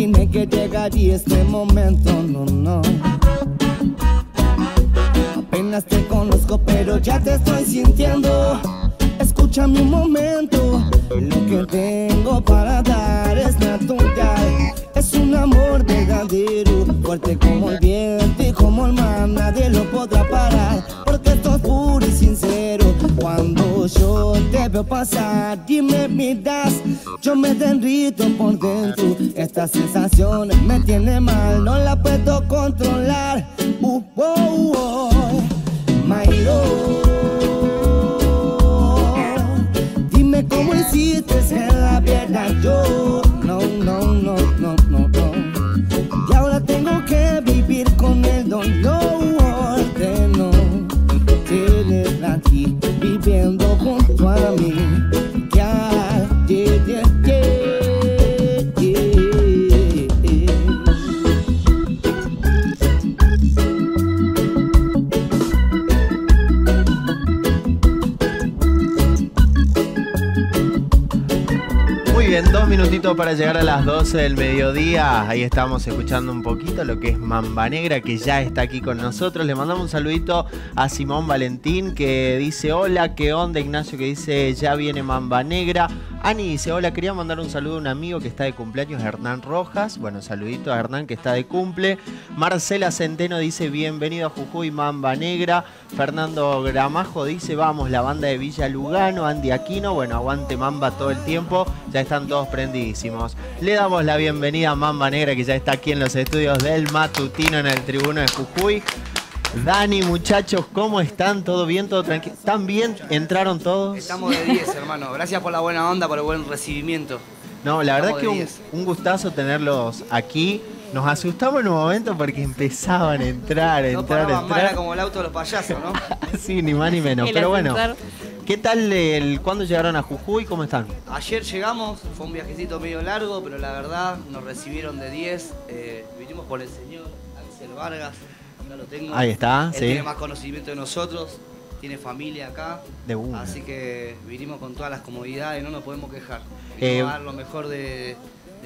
imaginé que llegaría este momento, no, no. Apenas te conozco, pero ya te estoy sintiendo. Escúchame un momento, lo que tengo para dar es natural. Es un amor verdadero, fuerte como el viento y como el mar, nadie lo podrá parar, porque esto es puro y sincero. Cuando yo te veo pasar y me miras, yo me derrito por dentro. Esta sensación me tiene mal, no la puedo controlar. Dime cómo hiciste ser la verdad yo. No. Y ahora tengo que vivir con el dolor de no tener a ti viviendo junto a mí. Minutito para llegar a las 12 del mediodía. Ahí estamos escuchando un poquito lo que es Mamba Negra, que ya está aquí con nosotros. Le mandamos un saludito a Simón Valentín, que dice hola, qué onda. Ignacio, que dice ya viene Mamba Negra. Ani dice hola, quería mandar un saludo a un amigo que está de cumpleaños, Hernán Rojas. Bueno, saludito a Hernán que está de cumple. Marcela Centeno dice bienvenido a Jujuy, Mamba Negra. Fernando Gramajo dice vamos, la banda de Villa Lugano. Andy Aquino, bueno, aguante Mamba todo el tiempo. Ya están todos prendidísimos. Le damos la bienvenida a Mamba Negra, que ya está aquí en los estudios del Matutino en el Tribuno de Jujuy. Dani, muchachos, ¿cómo están? ¿Todo bien? ¿Todo tranquilo? ¿Están bien? ¿Entraron todos? Estamos de 10, hermano. Gracias por la buena onda, por el buen recibimiento. No, la verdad es que un gustazo tenerlos aquí. Nos asustamos en un momento porque empezaban a entrar. Era como el auto de los payasos, ¿no? Sí, ni más ni menos. Pero bueno, ¿qué tal? ¿Cuándo llegaron a Jujuy? ¿Cómo están? Ayer llegamos, fue un viajecito medio largo, pero la verdad nos recibieron de 10. Vinimos por el señor Axel Vargas, no lo tengo. Ahí está, él sí. Tiene más conocimiento de nosotros, tiene familia acá. De una. Así que vinimos con todas las comodidades, no nos podemos quejar. Vinimos a dar lo mejor de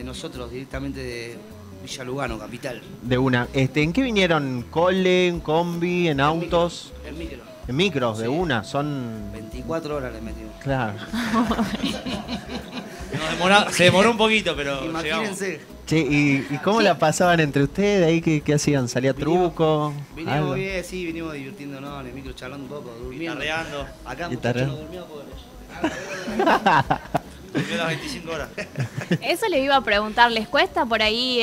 nosotros, directamente de Villa Lugano, capital. De una. ¿En qué vinieron? ¿Cole, en combi, en autos? En micro. En micros, sí. De una, son... 24 horas les metimos. Claro. Se demoró un poquito, pero imagínense. Llegamos. Che, ¿y cómo la pasaban entre ustedes? ¿Ahí qué hacían? ¿Salía truco? Vinimos bien, sí, vinimos divirtiéndonos en el micro, charlando un poco, durmiendo. Guitarreando. Acá muchachos no durmió, pobre. Durmió las 25 horas. Eso les iba a preguntar, ¿les cuesta por ahí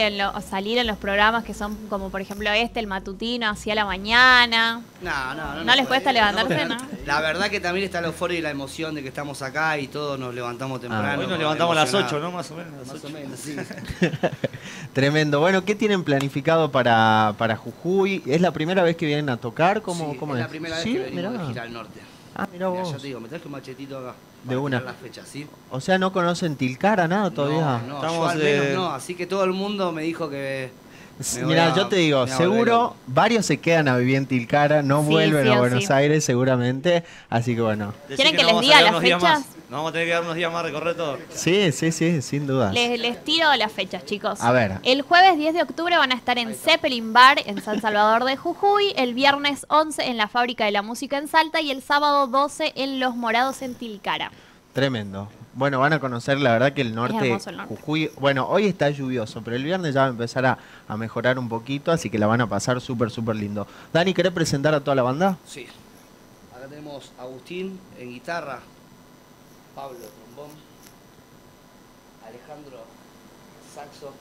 salir en los programas que son como por ejemplo el matutino, hacia la mañana? No. ¿No les cuesta levantarse? No. La verdad que también está la euforia y la emoción de que estamos acá y todos nos levantamos temprano. Hoy nos levantamos a las 8, ¿no? Más o menos. Más o menos, sí. Tremendo. Bueno, ¿qué tienen planificado para Jujuy? ¿Es la primera vez que vienen a tocar? ¿Cómo, sí, cómo es? La primera vez que venimos de gira al norte. Ah, mirá vos. Ya te digo, me traes un machetito acá. De una. Las fechas, ¿sí? O sea, ¿no conocen Tilcara nada todavía? No, estamos, yo al menos no. Así que todo el mundo me dijo que... Mira, yo te digo, seguro varios se quedan a vivir en Tilcara, no vuelven a Buenos Aires seguramente, así que bueno. ¿Quieren que les diga las fechas? No, vamos a tener que dar unos días más, recorrer todo. Sí, sin duda. Les tiro las fechas, chicos. A ver. El jueves 10 de octubre van a estar en Zeppelin Bar en San Salvador de Jujuy, el viernes 11 en La Fábrica de la Música en Salta y el sábado 12 en Los Morados en Tilcara. Tremendo. Bueno, van a conocer, la verdad que el norte. Jujuy, bueno, hoy está lluvioso, pero el viernes ya va a empezar a mejorar un poquito, así que la van a pasar súper lindo. Dani, ¿querés presentar a toda la banda? Sí. Acá tenemos a Agustín en guitarra, Pablo trombón, Alejandro saxo,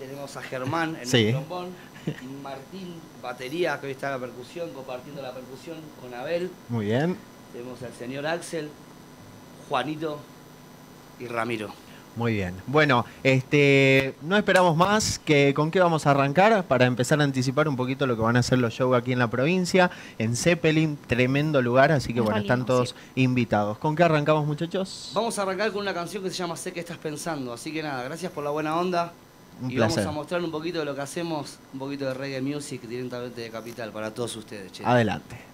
tenemos a Germán en el trombón, y Martín batería, que hoy está la percusión, compartiendo la percusión con Abel. Muy bien. Tenemos al señor Axel, Juanito y Ramiro. Muy bien. Bueno, no esperamos más. ¿Con qué vamos a arrancar? Para empezar a anticipar un poquito lo que van a hacer los shows aquí en la provincia, en Zeppelin, tremendo lugar, así que bueno, están todos invitados. ¿Con qué arrancamos, muchachos? Vamos a arrancar con una canción que se llama Sé que estás pensando, así que nada, gracias por la buena onda. Un placer. Vamos a mostrar un poquito de lo que hacemos, un poquito de reggae music directamente de Capital para todos ustedes. Che. Adelante.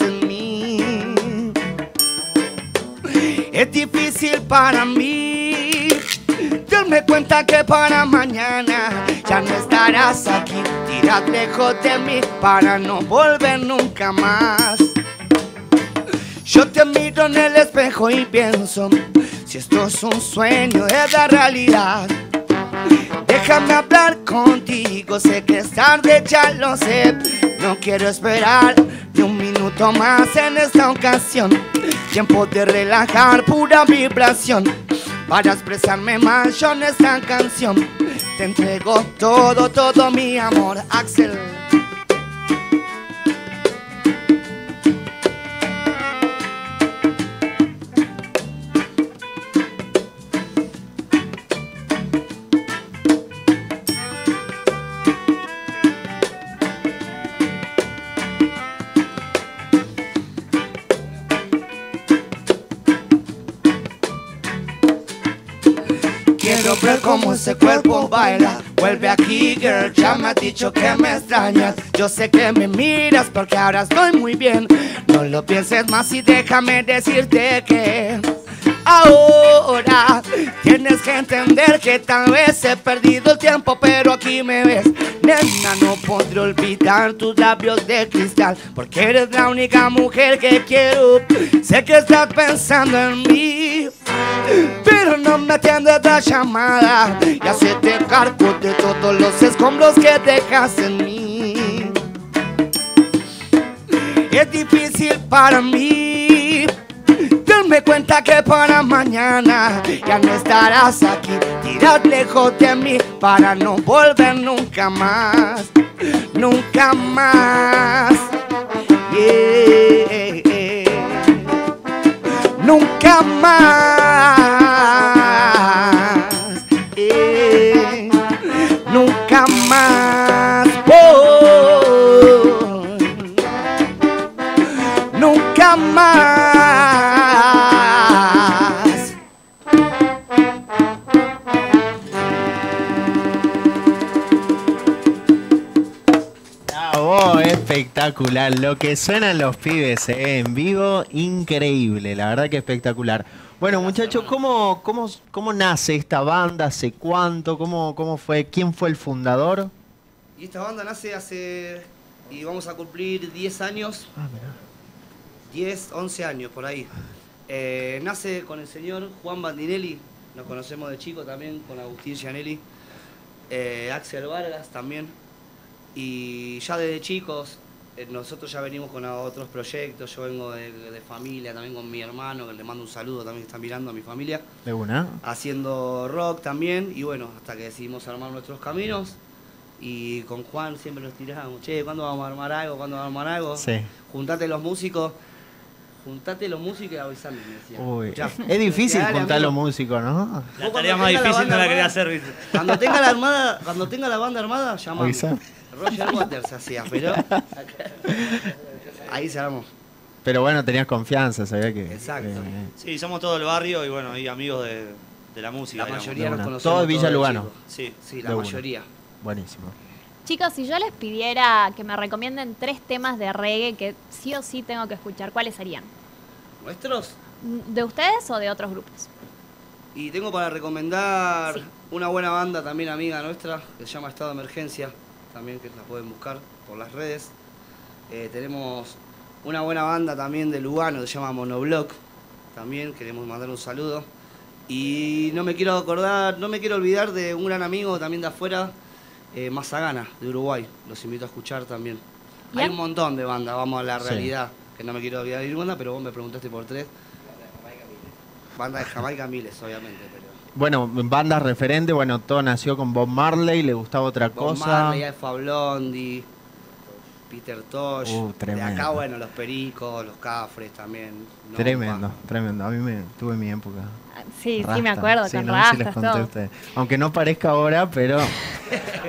En mí es difícil para mí darme cuenta que para mañana ya no estarás aquí, tirad lejos de mí para no volver nunca más. Yo te miro en el espejo y pienso, si esto es un sueño es la realidad. Déjame hablar contigo, sé que es tarde, ya lo sé, no quiero esperar ni un minuto más en esta ocasión. Tiempo de relajar, pura vibración, para expresarme más yo en esta canción. Te entrego todo, todo mi amor, Axel. Ver cómo ese cuerpo baila. Vuelve aquí, girl, ya me has dicho que me extrañas. Yo sé que me miras porque ahora estoy muy bien. No lo pienses más y déjame decirte que ahora tienes que entender que tal vez he perdido el tiempo, pero aquí me ves. Nena, no podré olvidar tus labios de cristal, porque eres la única mujer que quiero. Sé que estás pensando en mí, pero no me atiendes la llamada. Y hacerte cargo de todos los escombros que dejas en mí. Es difícil para mí darme cuenta que para mañana ya no estarás aquí, tirad lejos de mí para no volver nunca más, nunca más. Yeah. Nunca más, nunca más, oh, nunca más. Bravo, espectacular, lo que suenan los pibes en vivo, increíble, la verdad que espectacular. Bueno, muchachos, ¿cómo nace esta banda? ¿Hace cuánto? ¿Cómo fue? ¿Quién fue el fundador? Y esta banda nace hace, y vamos a cumplir 10 años, 10, 11 años por ahí. Nace con el señor Juan Bandinelli, nos conocemos de chico también, con Agustín Gianelli, Axel Vargas también. Y ya desde chicos, nosotros ya venimos con otros proyectos. Yo vengo de familia, también con mi hermano, que le mando un saludo, también está mirando a mi familia. ¿De una? Haciendo rock también, y bueno, hasta que decidimos armar nuestros caminos. Y con Juan siempre nos tirábamos, che, ¿cuándo vamos a armar algo? ¿Cuándo vamos a armar algo? Sí. Juntate los músicos y avisame, me decían. Uy, ya, es difícil juntar los músicos, ¿no? La tarea más difícil no la quería hacer, ¿viste? Cuando tenga la banda armada, llamame. Roger Waters se hacía, pero ahí cerramos. Pero bueno, tenías confianza, sabía que... Exacto. Sí, somos todo el barrio y bueno, y amigos de la música. La mayoría nos conocemos. Todo Villa Lugano. Sí, sí, la mayoría. Buenísimo. Chicos, si yo les pidiera que me recomienden 3 temas de reggae que sí o sí tengo que escuchar, ¿cuáles serían? ¿Nuestros? ¿De ustedes o de otros grupos? Y tengo para recomendar una buena banda también amiga nuestra, que se llama Estado de Emergencia, también que la pueden buscar por las redes. Tenemos una buena banda también de Lugano que se llama Monoblock, también queremos mandar un saludo. Y no me quiero olvidar de un gran amigo también de afuera, Massagana, de Uruguay, los invito a escuchar también. Hay un montón de bandas, vamos a la realidad, que no me quiero olvidar de ninguna, pero vos me preguntaste por 3. Bandas de Jamaica miles, obviamente, pero... Bueno, bandas referentes, bueno, todo nació con Bob Marley, le gustaba otra cosa. Bob Marley, Alpha Blondy, Peter Tosh, de acá, bueno, Los Pericos, Los Cafres también. No, tremendo, tremendo. A mí me tuve mi época. Sí, Rasta. Sí me acuerdo, sí, con no Rastas, todo. Aunque no parezca ahora, pero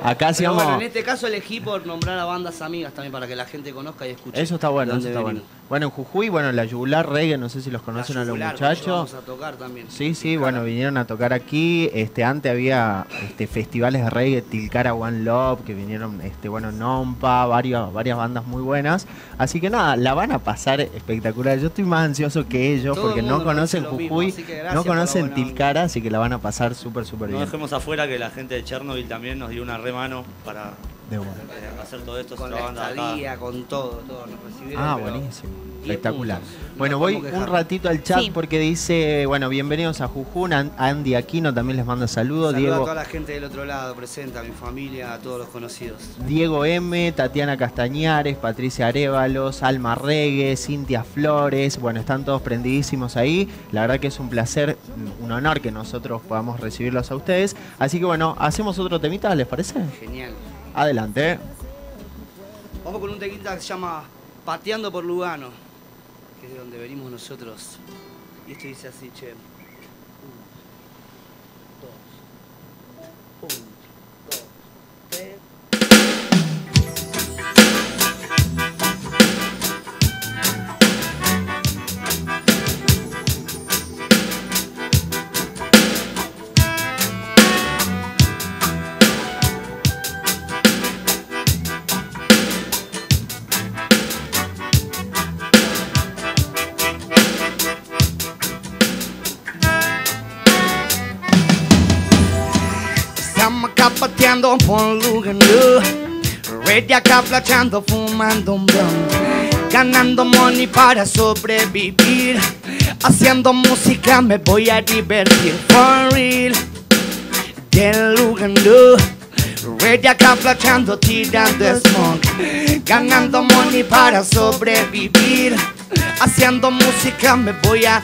acá sí vamos... Bueno, en este caso elegí por nombrar a bandas amigas también para que la gente conozca y escuche. Eso está bueno, eso está bueno. Bueno, en Jujuy, bueno, la Yugular Reggae, no sé si los conocen a los muchachos. Vamos a tocar también. Sí, sí, Tilcara. Bueno, vinieron a tocar aquí. Antes había festivales de reggae, Tilcara, One Love, que vinieron, bueno, Nompa, varias bandas muy buenas. Así que nada, la van a pasar espectacular. Yo estoy más ansioso que ellos todo porque el no conocen Jujuy, mismo, no conocen Tilcara, así que la van a pasar súper, súper bien. No dejemos afuera que la gente de Chernobyl también nos dio una remano para... hacer todo esto con la estadía, con todo nos recibieron. Ah, buenísimo, espectacular. Bueno, voy un ratito al chat porque dice, bueno, bienvenidos a Jujuy, Andy Aquino también les manda saludos. Saludos a toda la gente del otro lado, presenta a mi familia, a todos los conocidos. Diego M, Tatiana Castañares, Patricia Arevalos, Alma Regue, Cintia Flores, bueno, están todos prendidísimos ahí. La verdad que es un placer, un honor que nosotros podamos recibirlos a ustedes. Así que bueno, hacemos otro temita, ¿les parece? Genial. Adelante. Vamos con un tequita que se llama Pateando por Lugano, que es de donde venimos nosotros. Y esto dice así, che. 1, 2, 1, 2, 3. Pateando por Lugano, Reddy acá flachando, fumando un blunt, ganando money para sobrevivir, haciendo música me voy a divertir, for real. Del Lugano, Reddy acá flachando, tirando smoke, ganando money para sobrevivir, haciendo música me voy a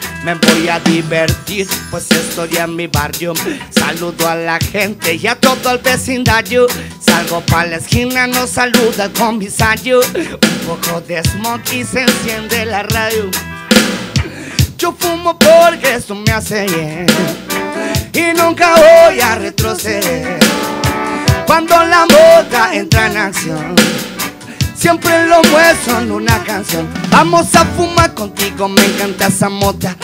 divertir, pues estoy en mi barrio. Saludo a la gente y a todo el vecindario. Salgo pa' la esquina, nos saluda el comisario. Un poco de smoke y se enciende la radio. Yo fumo porque eso me hace bien y nunca voy a retroceder. Cuando la mota entra en acción, siempre lo muestro en una canción. Vamos a fumar contigo, me encanta esa mota,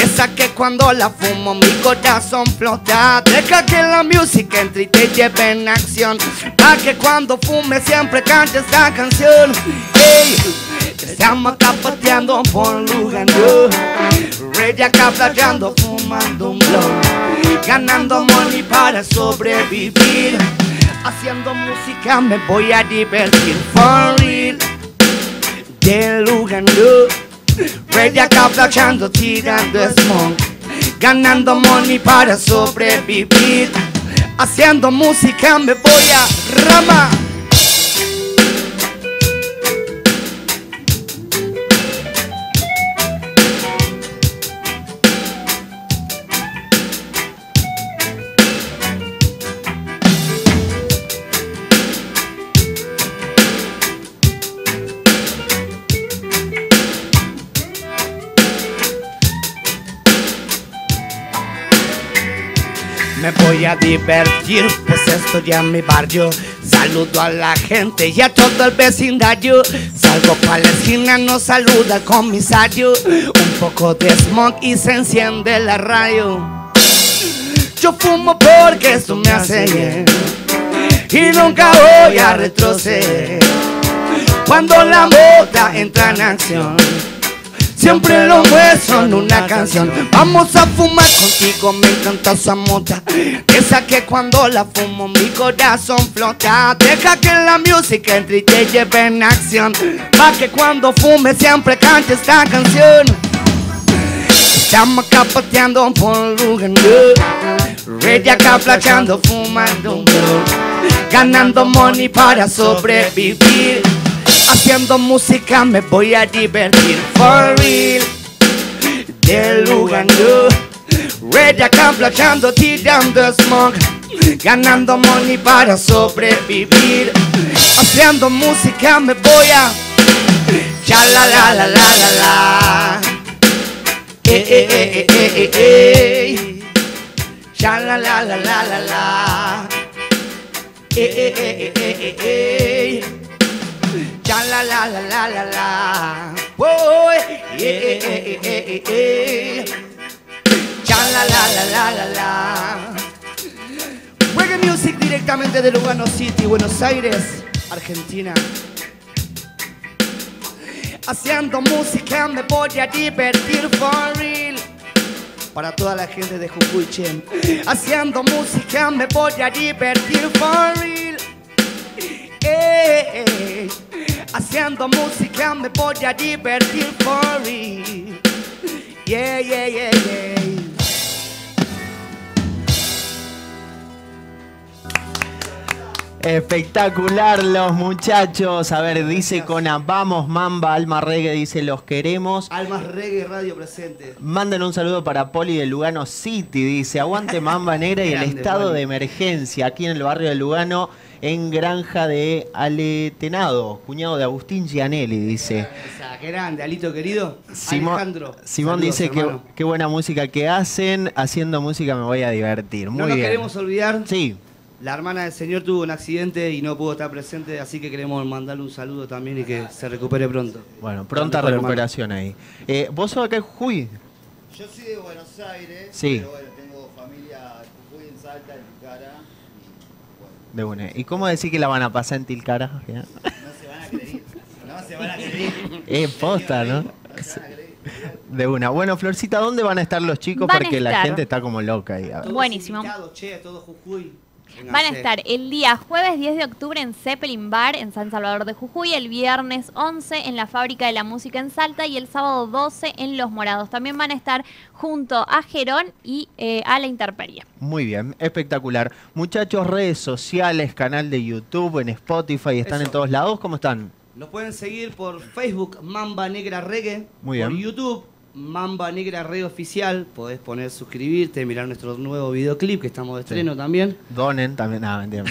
esa que cuando la fumo mi corazón flota. Deja que la música entre y te lleve en acción, para que cuando fume siempre cante esta canción. Hey, estamos acá pateando por Lugano, Rey acá playando, fumando un blog, ganando money para sobrevivir, haciendo música me voy a divertir, for real. Del Lugano, Reddy acá flashando, tirando smoke, ganando money para sobrevivir, haciendo música me voy a rama. Me voy a divertir, pues estoy en mi barrio. Saludo a la gente y a todo el vecindario. Salgo pa' la esquina, nos saluda el comisario. Un poco de smoke y se enciende la radio. Yo fumo porque eso me hace bien y nunca voy a retroceder. Cuando la mota entra en acción, siempre lo muestro en una canción. Vamos a fumar contigo, me encanta esa mota, esa que cuando la fumo mi corazón flota. Deja que la música entre y te lleve en acción, para que cuando fume siempre cante esta canción. Estamos acá pateando por Lugano, Reddy acá flashando, fumando un blog, ganando money para sobrevivir, haciendo música me voy a divertir, for real. Del Lugano, Reddy acá flashando, tirando smoke, ganando money para sobrevivir, haciendo escuchando música me voy a cha la la la la la la. Cha la la la la la la. Cha la la la la la la. Woah, cha la la la la la la. Reggae Music directamente de Lugano City, Buenos Aires, Argentina. Haciendo música me voy a divertir for real. Para toda la gente de Jujuy, Chen. Haciendo música me voy a divertir for real. Haciendo música me voy a divertir for real. Yeah, yeah, yeah, yeah. Espectacular los muchachos. A ver, dice Cona, vamos Mamba, Alma Regue dice, los queremos. Alma Regue Radio presente. Mandan un saludo para Poli de Lugano City, dice, aguante Mamba Negra y el estado de emergencia aquí en el barrio de Lugano, en granja de Ale Tenado, cuñado de Agustín Gianelli, dice. Qué grande, Alito querido. Alejandro. Simón saludos, dice que qué buena música que hacen, haciendo música me voy a divertir. Muy bien. No nos queremos olvidar. Sí. La hermana del señor tuvo un accidente y no pudo estar presente, así que queremos mandarle un saludo también y que se recupere pronto. Bueno, pronta recuperación ahí. ¿Vos sos acá en Jujuy? Yo soy de Buenos Aires, sí. Pero bueno, tengo familia en Jujuy, en Salta, en Tilcara. Y, bueno. ¿Y cómo decís que la van a pasar en Tilcara? No se van a creer, no se van a creer. Posta, ¿no? No se van a creer. De una. Bueno, Florcita, ¿dónde van a estar los chicos? Porque la gente está como loca ahí. Buenísimo. Che, todo Jujuy. Van a estar el día jueves 10 de octubre en Zeppelin Bar en San Salvador de Jujuy, el viernes 11 en La Fábrica de la Música en Salta y el sábado 12 en Los Morados. También van a estar junto a Gerón y a la Intemperie. Muy bien, espectacular. Muchachos, redes sociales, canal de YouTube, en Spotify, están en todos lados. ¿Cómo están? Nos pueden seguir por Facebook, Mamba Negra Reggae. Muy bien. Por YouTube, Mamba Negra Reggae Oficial, podés poner suscribirte, mirar nuestro nuevo videoclip que estamos de estreno también. Donen también, nada, mentira.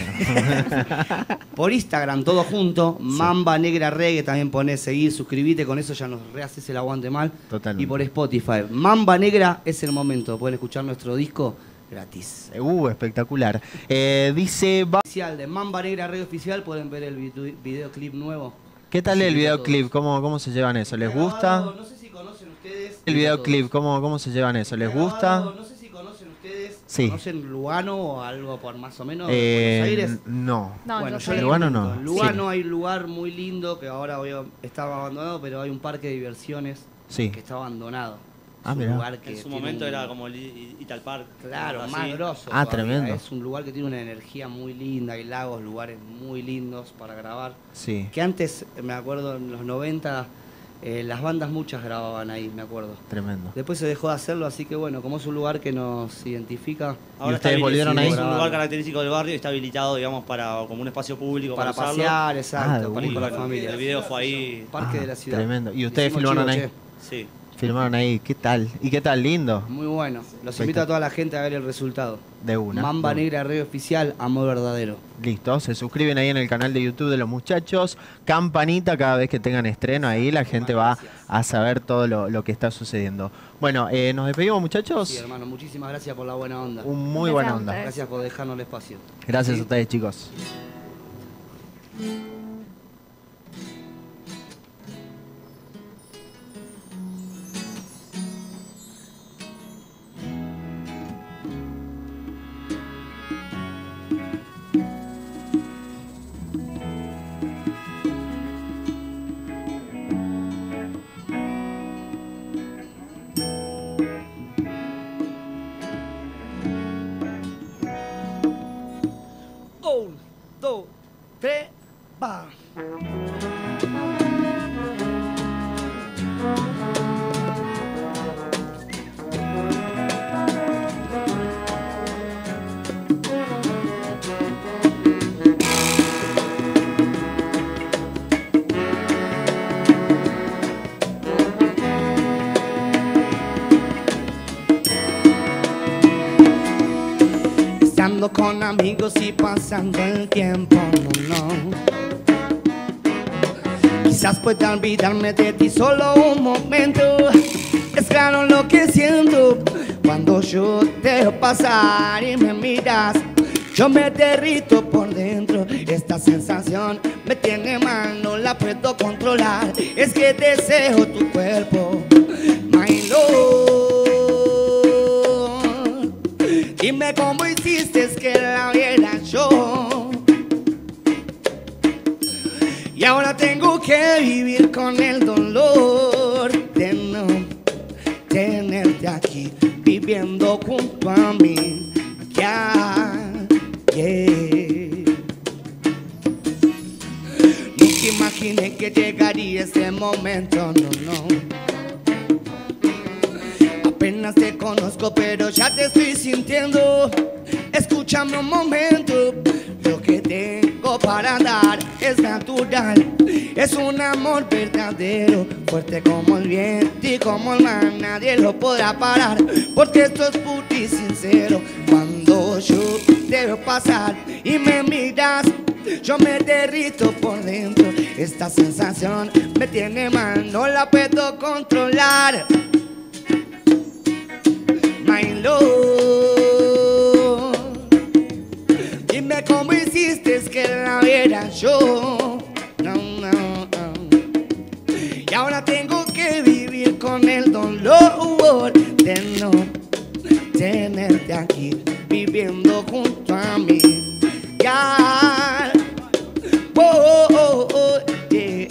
Por Instagram, todo junto, Mamba Negra Reggae, también ponés seguir, suscribite, con eso ya nos rehaces el aguante mal. Totalmente. Y por Spotify, Mamba Negra es el momento, pueden escuchar nuestro disco gratis. Espectacular. Dice... Oficial de Mamba Negra Reggae Oficial, pueden ver el videoclip nuevo. ¿Qué tal el videoclip? ¿Cómo se llevan eso? ¿Les gusta? No sé si conocen ustedes. El videoclip, ¿cómo se llevan eso? ¿Les gusta? No sé si conocen ustedes. Sí. ¿Conocen Lugano o algo por más o menos de Buenos Aires? No. Bueno, yo Lugano no. Lugano hay un lugar muy lindo que ahora estaba abandonado, pero hay un parque de diversiones que está abandonado. Ah, mirá. En su momento era como el Italpark. Claro, más grosso. Ah, tremendo. Es un lugar que tiene una energía muy linda, hay lagos, lugares muy lindos para grabar. Sí. Que antes, me acuerdo, en los 90, las bandas muchas grababan ahí, me acuerdo. Tremendo. Después se dejó de hacerlo, así que bueno, como es un lugar que nos identifica. Ahora ustedes volvieron ahí. Es un lugar característico del barrio y está habilitado, digamos, para como un espacio público. Para pasear, exacto, para ir con la familia. El video fue ahí. Parque de la ciudad. Tremendo. ¿Y ustedes filmaron ahí? Sí. Filmaron ahí, ¿qué tal? ¿Y qué tal? Lindo. Muy bueno. Los invito a toda la gente a ver el resultado. De una. Mamba Negra Radio Oficial, amor verdadero. Listo, se suscriben ahí en el canal de YouTube de los muchachos. Campanita cada vez que tengan estreno ahí, la gente va a saber todo lo que está sucediendo. Bueno, nos despedimos muchachos. Sí, hermano, muchísimas gracias por la buena onda. Muy buena onda. Gracias por dejarnos el espacio. Gracias a ustedes, chicos. Con amigos y pasando el tiempo, no, no. quizás pueda olvidarme de ti solo un momento. Es claro lo que siento cuando yo te dejo pasar y me miras. Yo me derrito por dentro, esta sensación me tiene mal, no la puedo controlar. Es que deseo tu cuerpo, my love. Dime cómo hiciste que la viera yo. Y ahora tengo que vivir con el dolor de no tenerte aquí, viviendo junto a mí. Ya. Yeah. Nunca imaginé que llegaría ese momento, no, no. Apenas te conozco pero ya te estoy sintiendo. Escúchame un momento, lo que tengo para dar es natural. Es un amor verdadero, fuerte como el viento y como el mar, nadie lo podrá parar. Porque esto es puro y sincero, cuando yo te veo pasar y me miras, yo me derrito por dentro. Esta sensación me tiene mal, no la puedo controlar. My love, dime cómo hiciste que la viera yo. No, no, no. Y ahora tengo que vivir con el dolor de no tenerte aquí, viviendo junto a mí. Yeah. Oh, oh, oh, yeah.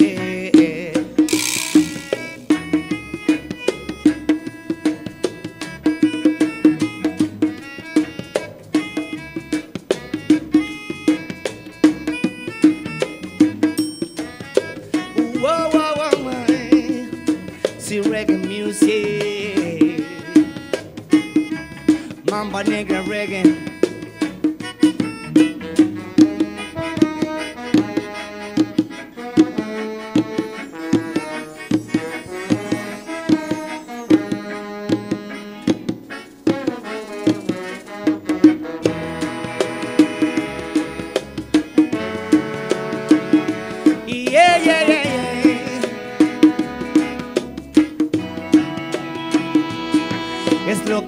Ooh, oh, oh, oh, my. See reggae music, Mamba Negra reggae.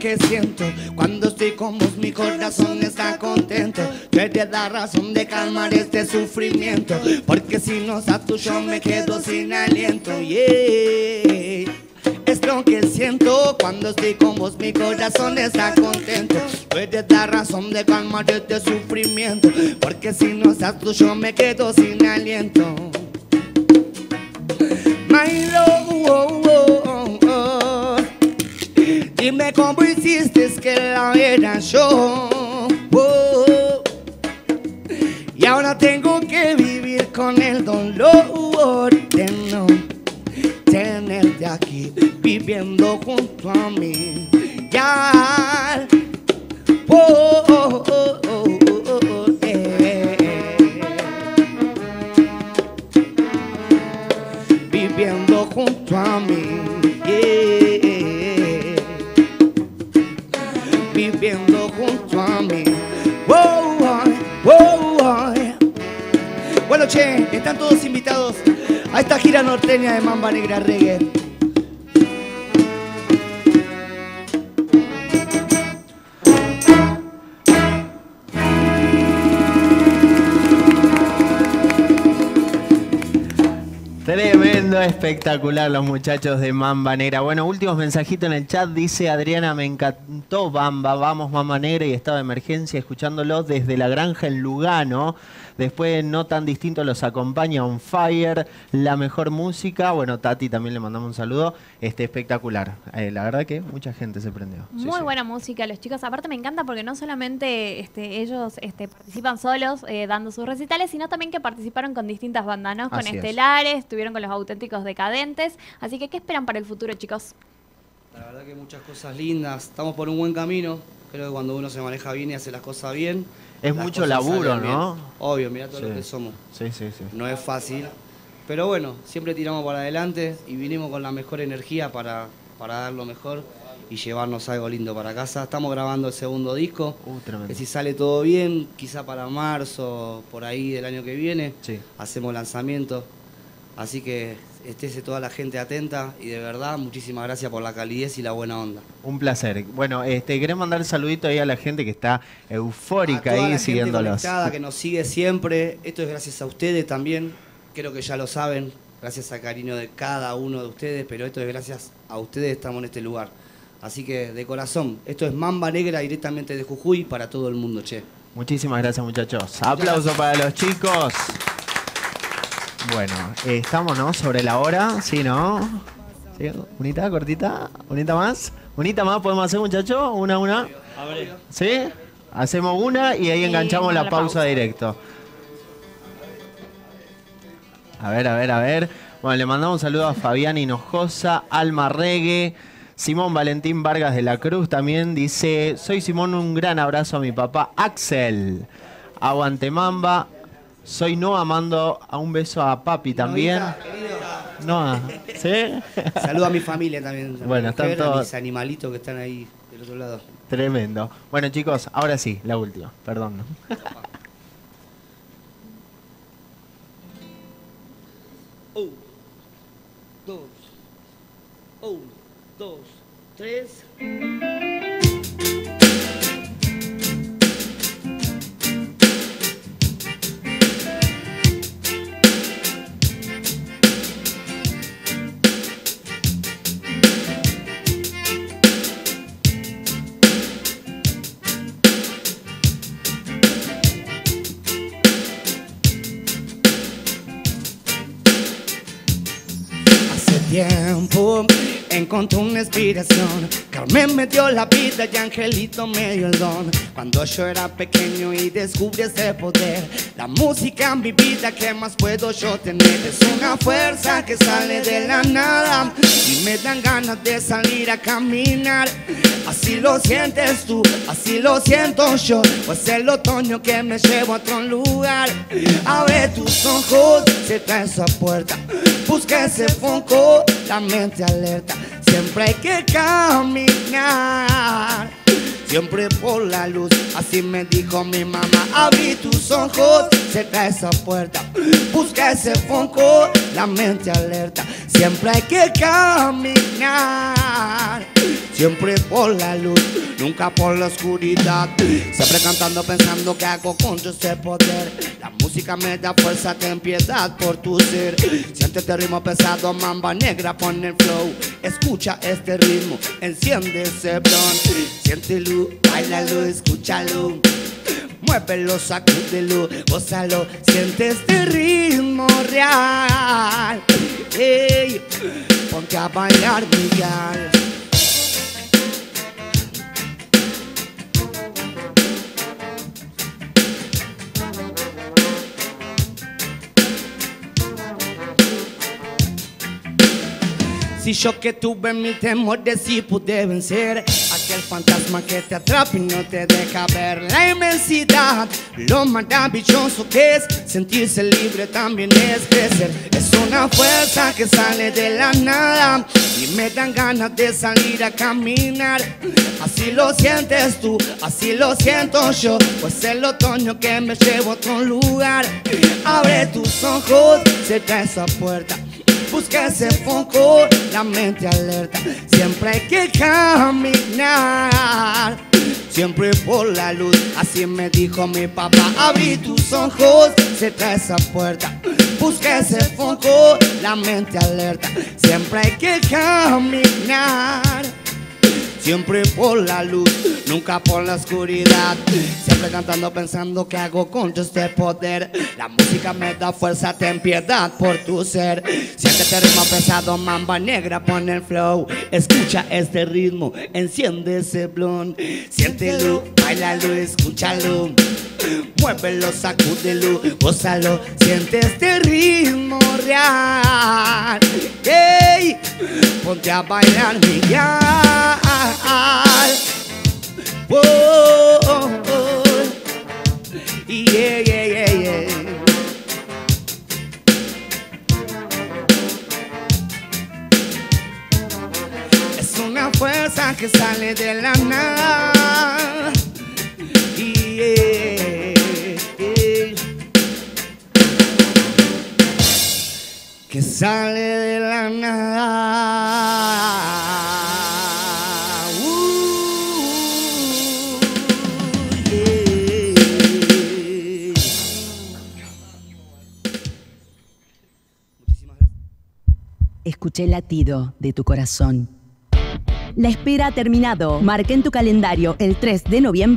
Que siento cuando estoy con vos, mi corazón está contento. Tú eres la razón de calmar este sufrimiento, porque si no estás tú yo me quedo sin aliento. Yeah. Es lo que siento cuando estoy con vos, mi corazón está contento. Tú eres la razón de calmar este sufrimiento, porque si no estás tú yo me quedo sin aliento. My love, oh, oh, oh, oh. Dime cómo hiciste que la viera yo. Oh. Y ahora tengo que vivir con el dolor de no tenerte aquí, viviendo junto a mí. Ya. Oh, oh, oh, oh, oh, oh, yeah. Viviendo junto a mí. Yeah. Viviendo junto a mí. Wow, wow, wow. Bueno, che, están todos invitados a esta gira norteña de Mamba Negra Reggae. Tremendo, espectacular los muchachos de Mamba Negra. Bueno, últimos mensajitos en el chat. Dice Adriana, me encantó Bamba, vamos Mamba Negra y Estado de Emergencia, escuchándolos desde la granja en Lugano. Después no tan distinto los acompaña On Fire, la mejor música. Bueno, Tati también le mandamos un saludo. Espectacular. La verdad que mucha gente se prendió. Muy sí, buena música, los chicos. Aparte me encanta porque no solamente ellos participan solos dando sus recitales, sino también que participaron con distintas bandas, ¿no? Con así estelares, estuvieron con los auténticos decadentes. Así que, ¿qué esperan para el futuro, chicos? La verdad que muchas cosas lindas. Estamos por un buen camino. Creo que cuando uno se maneja bien y hace las cosas bien, es mucho laburo, ¿no? Obvio, mirá todo lo que somos. Sí, sí, sí. No es fácil. Pero bueno, siempre tiramos para adelante y vinimos con la mejor energía para dar lo mejor y llevarnos algo lindo para casa. Estamos grabando el segundo disco. Que si sale todo bien, quizá para marzo, por ahí del año que viene, hacemos lanzamiento. Así que estése toda la gente atenta y de verdad, muchísimas gracias por la calidez y la buena onda. Un placer. Bueno, querés mandar un saludito ahí a la gente que está eufórica ahí siguiéndolos. A toda la gente que nos sigue siempre. Esto es gracias a ustedes también. Creo que ya lo saben, gracias a cariño de cada uno de ustedes, pero esto es gracias a ustedes estamos en este lugar. Así que, de corazón, esto es Mamba Negra directamente de Jujuy para todo el mundo, che. Muchísimas gracias, muchachos. Aplauso para los chicos. Bueno, estamos, ¿no? Sobre la hora, ¿sí, no? ¿Sí? ¿Unita, cortita? ¿Unita más? ¿Unita más podemos hacer, muchachos? Una. ¿Sí? Hacemos una y ahí enganchamos la pausa directo. A ver. Bueno, le mandamos un saludo a Fabián Hinojosa, Alma Regue, Simón Valentín Vargas de la Cruz también. Dice, soy Simón, un gran abrazo a mi papá Axel. Aguante Mamba. Soy Noa, mando a un beso a papi también. Noa, ¿sí? Saludo a mi familia también. Bueno, están todos mis animalitos que están ahí del otro lado. Tremendo. Bueno, chicos, ahora sí, la última. Perdón. Uno, dos, tres. Tiempo, encontré una inspiración. Carmen me dio la vida y Angelito me dio el don. Cuando yo era pequeño y descubrí ese poder, la música en mi vida, ¿qué más puedo yo tener? Es una fuerza que sale de la nada y me dan ganas de salir a caminar. Así lo sientes tú, así lo siento yo, pues el otoño que me llevo a otro lugar. Abre tus ojos, cierra esa puerta, busca ese foco, la mente alerta. Siempre hay que caminar, siempre por la luz, así me dijo mi mamá. Abrí tus ojos, cerra esa puerta, busca ese foco, la mente alerta. Siempre hay que caminar, siempre por la luz, nunca por la oscuridad. Siempre cantando, pensando que hago con yo ese poder. La música me da fuerza, ten piedad por tu ser. Siente este ritmo pesado, Mamba Negra, pon el flow. Escucha este ritmo, enciende ese blon. Siente luz, bailalo, escúchalo, muévelo, sacúdelo, gózalo. Siente este ritmo real, hey, ponte a bailar, Miguel. Si yo que tuve mil temores sí pude vencer aquel fantasma que te atrapa y no te deja ver la inmensidad, lo maravilloso que es sentirse libre también es crecer. Es una fuerza que sale de la nada y me dan ganas de salir a caminar. Así lo sientes tú, así lo siento yo, pues el otoño que me llevo a otro lugar. Abre tus ojos, cierra esa puerta, busca ese foco, la mente alerta. Siempre hay que caminar, siempre por la luz, así me dijo mi papá. Abrí tus ojos, cierra esa puerta, busca ese foco, la mente alerta. Siempre hay que caminar, siempre por la luz, nunca por la oscuridad. Siempre cantando, pensando que hago con este poder. La música me da fuerza, ten piedad por tu ser. Siente este ritmo pesado, Mamba Negra, pon el flow. Escucha este ritmo, enciende ese blon. Siéntelo, bailalo, escúchalo, muévelo, sacúdelo, gózalo. Siente este ritmo real, hey, ponte a bailar, Miguel. Oh, oh, oh. Yeah. Es una fuerza que sale de la nada. Que sale de la nada. Yeah. Escuché el latido de tu corazón. La espera ha terminado. Marca en tu calendario el 3 de noviembre.